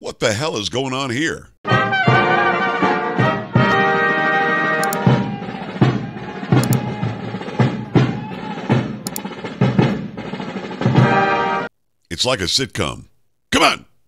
What the hell is going on here? It's like a sitcom. Come on!